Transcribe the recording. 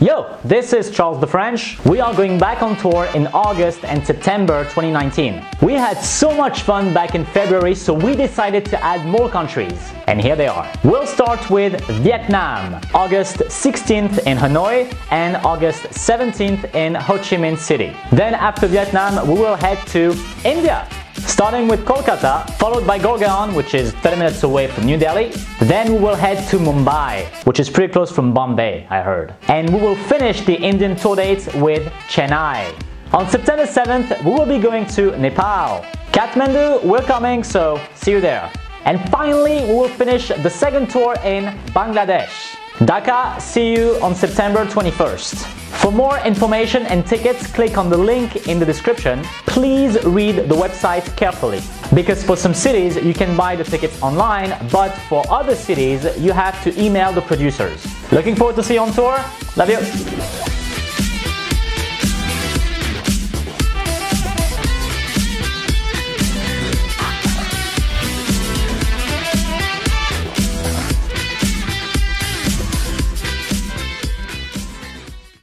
Yo, this is Charles the French. We are going back on tour in August and September 2019. We had so much fun back in February, so we decided to add more countries. And here they are. We'll start with Vietnam, August 16th in Hanoi and August 17th in Ho Chi Minh City. Then after Vietnam, we will head to India, starting with Kolkata, followed by Gurgaon, which is 30 minutes away from New Delhi. Then we will head to Mumbai, which is pretty close from Bombay, I heard. And we will finish the Indian tour dates with Chennai. On September 7th, we will be going to Nepal. Kathmandu, we're coming, so see you there. And finally, we will finish the second tour in Bangladesh. Dhaka, see you on September 21st. For more information and tickets, click on the link in the description. Please read the website carefully, because for some cities you can buy the tickets online, but for other cities you have to email the producers. Looking forward to see you on tour. Love you.